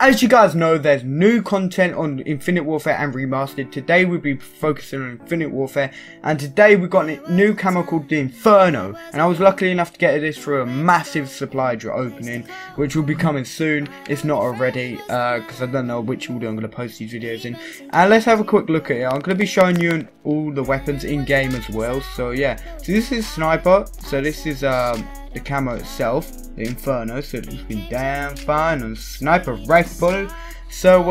As you guys know, there's new content on Infinite Warfare and Remastered. Today we'll be focusing on Infinite Warfare, and today we've got a new camo called the Inferno, and I was lucky enough to get this through a massive supply drop opening, which will be coming soon, if not already, because I don't know which order I'm going to post these videos in. And let's have a quick look at it. I'm going to be showing you all the weapons in game as well, so yeah. So this is Sniper, so this is the camo itself, the Inferno, so it's been damn fine on Sniper Rifle. So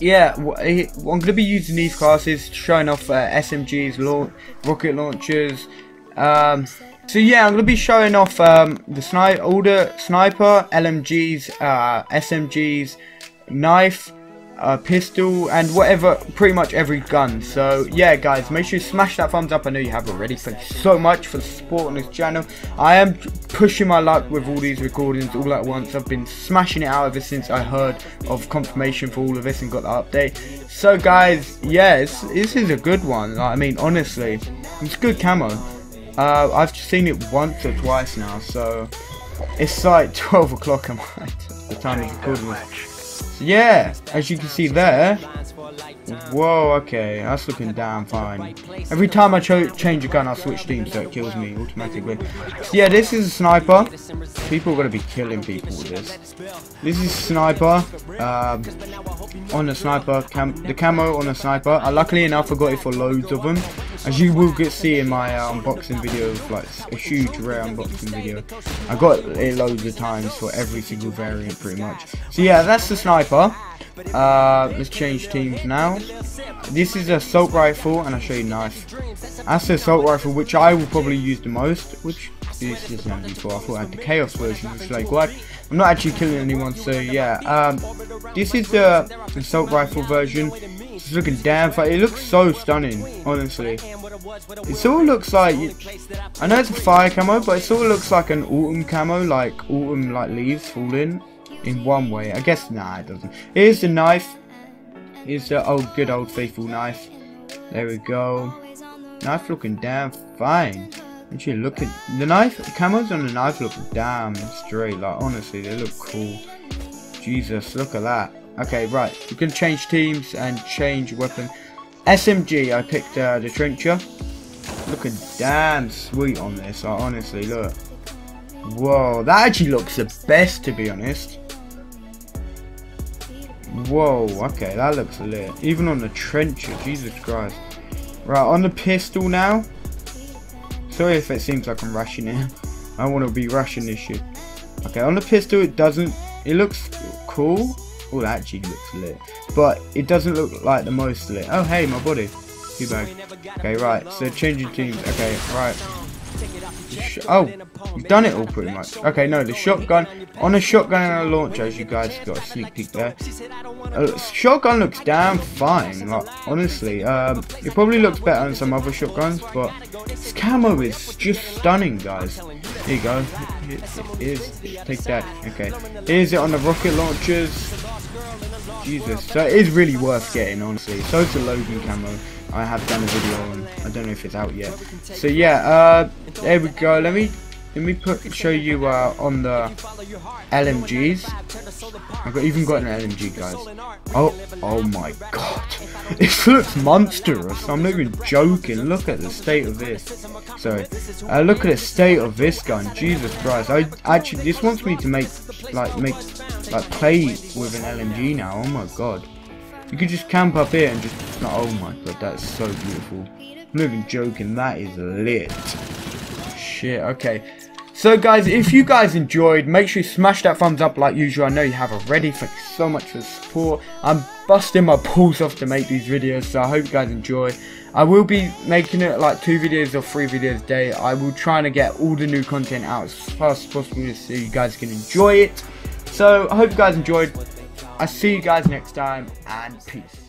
yeah, I'm going to be using these classes, showing off SMGs, rocket launchers. So yeah, I'm going to be showing off all the Sniper, LMGs, SMGs, knife, pistol, and whatever, pretty much every gun. So yeah guys, make sure you smash that thumbs up. I know you have already. Thanks so much for the support on this channel. I am pushing my luck with all these recordings all at once. I've been smashing it out ever since I heard of confirmation for all of this and got the update. So guys, yes, yeah, this is a good one. Like, I mean, honestly, it's good camo. I've seen it once or twice now, so it's like 12 o'clock at night the time of recording this. Yeah, as you can see there. Whoa, okay, that's looking damn fine. Every time I change a gun, I switch teams, so it kills me automatically. So yeah, this is a Sniper. People are gonna be killing people with this. This is Sniper. On a Sniper, the camo on a Sniper. Luckily enough, I got it for loads of them, as you will see in my unboxing video, like a huge rare unboxing video. I got it loads of times for every single variant, pretty much. So yeah, that's the Sniper. Let's change teams now. This is assault rifle, and I'll show you knife. That's the assault rifle, which I will probably use the most, which this is not before. I thought I had the chaos version, which is like, what? I'm not actually killing anyone, so yeah. This is the assault rifle version. It's looking damn fine. It looks so stunning, honestly. It sort of looks like, I know it's a fire camo, but it sort of looks like an autumn camo, like autumn like leaves falling. In one way, I guess. Nah, it doesn't. Here's the knife. Here's the old, good old faithful knife. There we go. Knife looking damn fine. Actually, look at the knife. The camos on the knife look damn straight. Like, honestly, they look cool. Jesus, look at that. Okay, right. You can change teams and change weapon. SMG. I picked the trencher. Looking damn sweet on this. Like, honestly, look. Whoa, that actually looks the best, to be honest. Whoa, okay, that looks lit. Even on the trencher, Jesus Christ. Right, on the pistol now. Sorry if it seems like I'm rushing it. I don't want to be rushing this shit. Okay, on the pistol, it doesn't... It looks cool. Oh, that actually looks lit. But it doesn't look like the most lit. Oh, hey, my body. Too bad. Okay, right, so changing teams. Okay, right. Oh, you've done it all pretty much. Okay, no, the shotgun. On a shotgun and a launcher, as you guys got a sneak peek there. Shotgun looks damn fine, like, honestly. It probably looks better than some other shotguns, but this camo is just stunning, guys. Here you go. Take that. Okay. Here's it on the rocket launchers. Jesus. So it is really worth getting, honestly. So it's a loading camo. I have done a video on. I don't know if it's out yet. So yeah, there we go. Let me show you on the LMGs. I've even got an LMG, guys. Oh my god, this looks monstrous. I'm not even joking. Look at the state of this. Sorry, look at the state of this gun. Jesus Christ, I actually, this wants me to make play with an LMG now. Oh my god. You could just camp up here and just... Oh my god, that's so beautiful. I'm not even joking, that is lit. Shit, okay. So guys, if you guys enjoyed, make sure you smash that thumbs up like usual. I know you have already. Thanks so much for the support. I'm busting my balls off to make these videos, so I hope you guys enjoy. I will be making it like 2 videos or 3 videos a day. I will try to get all the new content out as fast as possible so you guys can enjoy it. So I hope you guys enjoyed. I'll see you guys next time, and peace.